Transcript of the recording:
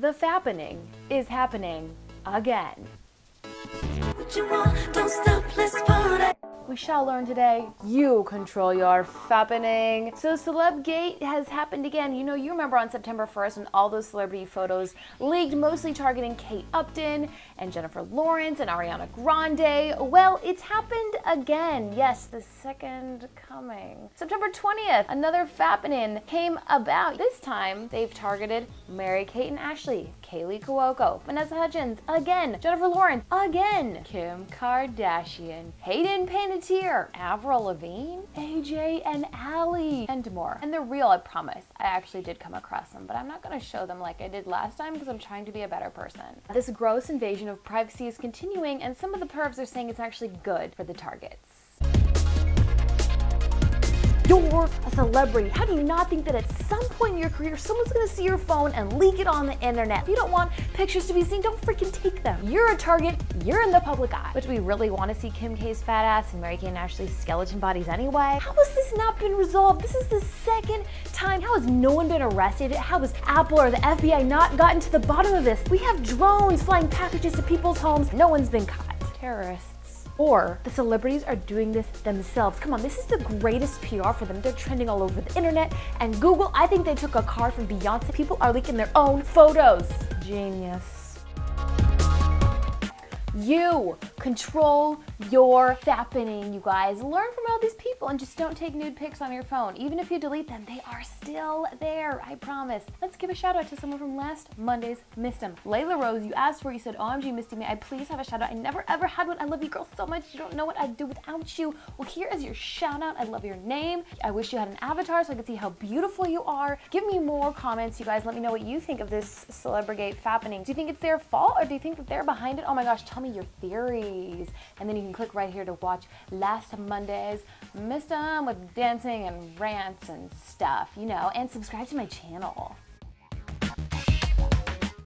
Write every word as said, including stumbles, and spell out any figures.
The Fappening is happening again. What you want, don't stop, let's party. We shall learn today, you control your fappening. So Celebgate has happened again. You know, you remember on September first when all those celebrity photos leaked, mostly targeting Kate Upton and Jennifer Lawrence and Ariana Grande. Well, it's happened again. Yes, the second coming. September twentieth, another fappening came about. This time, they've targeted Mary Kate and Ashley, Kaley Cuoco, Vanessa Hudgens, again, Jennifer Lawrence, again, Kim Kardashian, Hayden Panettiere, Avril Lavigne, A J and Allie, and more. And they're real, I promise. I actually did come across them, but I'm not gonna show them like I did last time because I'm trying to be a better person. This gross invasion of privacy is continuing, and some of the pervs are saying it's actually good for the targets. You're a celebrity. How do you not think that at some point in your career, someone's gonna see your phone and leak it on the internet? If you don't want pictures to be seen, don't freaking take them. You're a target, you're in the public eye. But do we really wanna see Kim K's fat ass and Mary Kate and Ashley's skeleton bodies anyway? How has this not been resolved? This is the second time. How has no one been arrested? How has Apple or the F B I not gotten to the bottom of this? We have drones flying packages to people's homes. No one's been caught. Terrorists. Or the celebrities are doing this themselves. Come on, this is the greatest P R for them. They're trending all over the internet and Google. I think they took a card from Beyonce. People are leaking their own photos. Genius. You control your fappening, you guys. Learn from all these people and just don't take nude pics on your phone. Even if you delete them, they are still there, I promise. Let's give a shout out to someone from last Monday's Mistom. Layla Rose, you asked for, you said, O M G Misty, may I please have a shout out? I never ever had one. I love you girls so much. You don't know what I'd do without you. Well, here is your shout out. I love your name. I wish you had an avatar so I could see how beautiful you are. Give me more comments, you guys. Let me know what you think of this Celebgate fappening. Do you think it's their fault or do you think that they're behind it? Oh my gosh, tell me your theories. And then you can click right here to watch last Monday's Mistom with dancing and rants and stuff, you know, and subscribe to my channel.